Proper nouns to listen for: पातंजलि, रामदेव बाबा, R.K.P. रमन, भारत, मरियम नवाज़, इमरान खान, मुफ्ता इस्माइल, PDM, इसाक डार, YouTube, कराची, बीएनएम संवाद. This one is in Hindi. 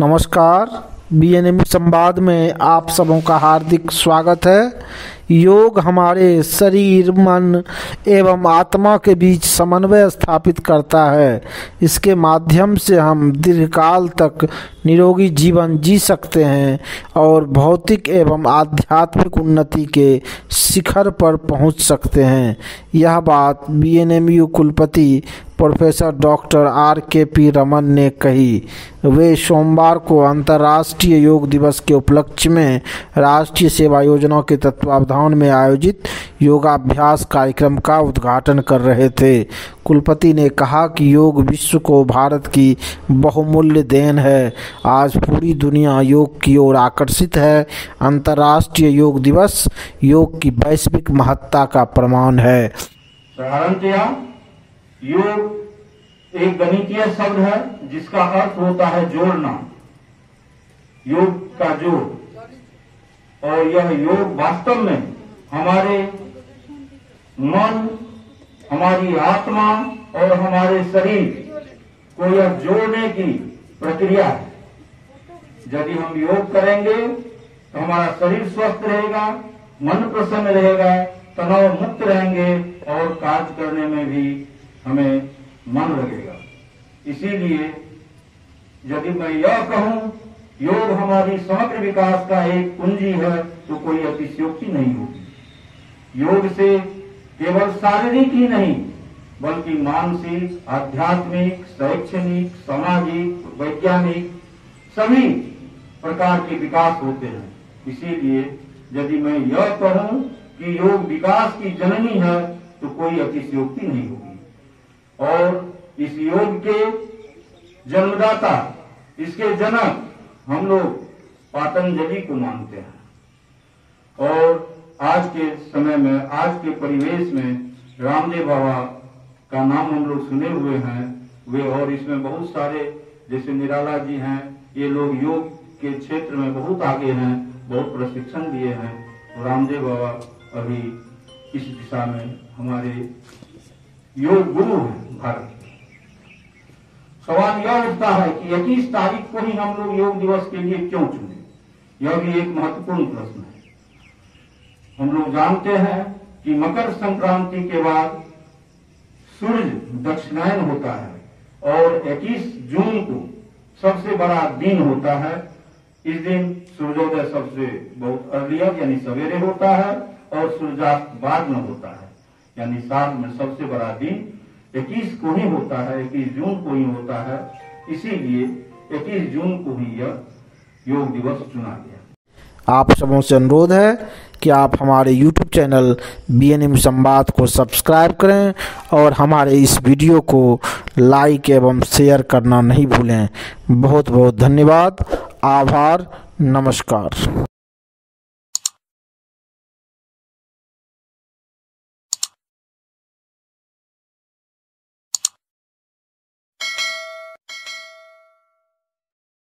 नमस्कार, बीएनएम संवाद में आप सबों का हार्दिक स्वागत है। योग हमारे शरीर, मन एवं आत्मा के बीच समन्वय स्थापित करता है। इसके माध्यम से हम दीर्घकाल तक निरोगी जीवन जी सकते हैं और भौतिक एवं आध्यात्मिक उन्नति के शिखर पर पहुंच सकते हैं। यह बात बीएनएमयू कुलपति प्रोफेसर डॉक्टर R.K.P. रमन ने कही। वे सोमवार को अंतर्राष्ट्रीय योग दिवस के उपलक्ष्य में राष्ट्रीय सेवा योजना के तत्वावधान में आयोजित योगाभ्यास कार्यक्रम का उद्घाटन कर रहे थे। कुलपति ने कहा कि योग विश्व को भारत की बहुमूल्य देन है। आज पूरी दुनिया योग की ओर आकर्षित है। अंतर्राष्ट्रीय योग दिवस योग की वैश्विक महत्ता का प्रमाण है। योग एक गणितीय शब्द है जिसका अर्थ होता है जोड़ना, योग का जोड़। और यह योग वास्तव में हमारे मन, हमारी आत्मा और हमारे शरीर को यह जोड़ने की प्रक्रिया है। यदि हम योग करेंगे तो हमारा शरीर स्वस्थ रहेगा, मन प्रसन्न रहेगा, तनाव मुक्त रहेंगे और कार्य करने में भी हमें मन लगेगा। इसीलिए यदि मैं यह कहूं योग हमारी समग्र विकास का एक कुंजी है तो कोई अतिशयोक्ति नहीं होगी। योग से केवल शारीरिक ही नहीं बल्कि मानसिक, आध्यात्मिक, शैक्षणिक, सामाजिक, वैज्ञानिक सभी प्रकार के विकास होते हैं। इसीलिए यदि मैं यह कहूं कि योग विकास की जननी है तो कोई अतिशयोक्ति नहीं होगी। और इस योग के जन्मदाता, इसके जनक हम लोग पातंजलि को मानते हैं। और आज के समय में, आज के परिवेश में रामदेव बाबा का नाम हम लोग सुने हुए हैं वे, और इसमें बहुत सारे जैसे निराला जी हैं, ये लोग योग के क्षेत्र में बहुत आगे हैं, बहुत प्रशिक्षण दिए हैं। और रामदेव बाबा अभी इस दिशा में हमारे योग गुरु है भारत के। सवाल यह उठता है कि 21 तारीख को ही हम लोग योग दिवस के लिए क्यों चुने? यह भी एक महत्वपूर्ण प्रश्न है। हम लोग जानते हैं कि मकर संक्रांति के बाद सूर्य दक्षिणायन होता है और 21 जून को सबसे बड़ा दिन होता है। इस दिन सूर्योदय सबसे बहुत अर्लियर यानी सवेरे होता है और सूर्यास्त बाद में होता है, यानी साल में सबसे बड़ा दिन 21 को ही होता है, 21 जून को ही होता है। इसीलिए 21 जून को ही यह योग दिवस चुना गया। आप सबों से अनुरोध है कि आप हमारे YouTube चैनल बीएनएम संवाद को सब्सक्राइब करें और हमारे इस वीडियो को लाइक एवं शेयर करना नहीं भूलें। बहुत बहुत धन्यवाद, आभार, नमस्कार।